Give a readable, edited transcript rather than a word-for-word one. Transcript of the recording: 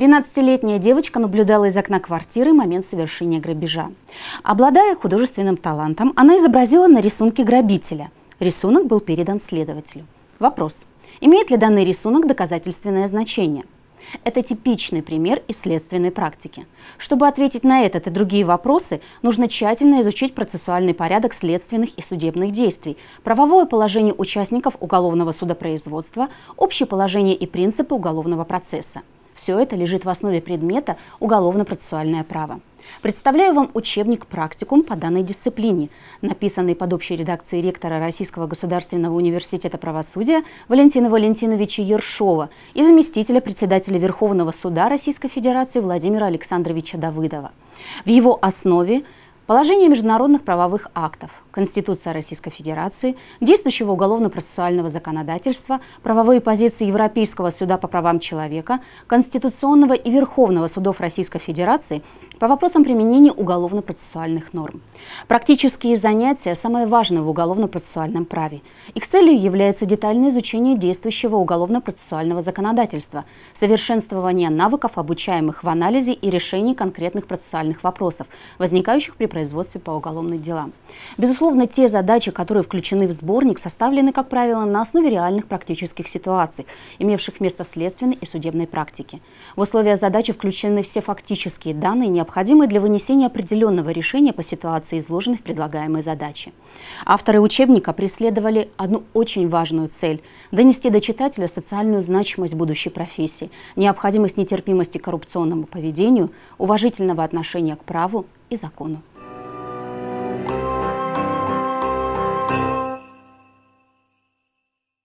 13-летняя девочка наблюдала из окна квартиры момент совершения грабежа. Обладая художественным талантом, она изобразила на рисунке грабителя. Рисунок был передан следователю. Вопрос. Имеет ли данный рисунок доказательственное значение? Это типичный пример из следственной практики. Чтобы ответить на этот и другие вопросы, нужно тщательно изучить процессуальный порядок следственных и судебных действий, правовое положение участников уголовного судопроизводства, общее положение и принципы уголовного процесса. Все это лежит в основе предмета «Уголовно-процессуальное право». Представляю вам учебник-практикум по данной дисциплине, написанный под общей редакцией ректора Российского государственного университета правосудия Валентина Валентиновича Ершова и заместителя председателя Верховного суда Российской Федерации Владимира Александровича Давыдова. В его основе положение международных правовых актов, Конституция Российской Федерации, действующего уголовно-процессуального законодательства, правовые позиции Европейского суда по правам человека, Конституционного и Верховного судов Российской Федерации по вопросам применения уголовно-процессуальных норм. Практические занятия – самое важное в уголовно-процессуальном праве. Их целью является детальное изучение действующего уголовно-процессуального законодательства, совершенствование навыков, обучаемых в анализе и решении конкретных процессуальных вопросов, возникающих при производстве по уголовным делам. Безусловно, те задачи, которые включены в сборник, составлены, как правило, на основе реальных практических ситуаций, имевших место в следственной и судебной практике. В условия задачи включены все фактические данные, необходимые для вынесения определенного решения по ситуации, изложенной в предлагаемой задаче. Авторы учебника преследовали одну очень важную цель – донести до читателя социальную значимость будущей профессии, необходимость нетерпимости к коррупционному поведению, уважительного отношения к праву и закону.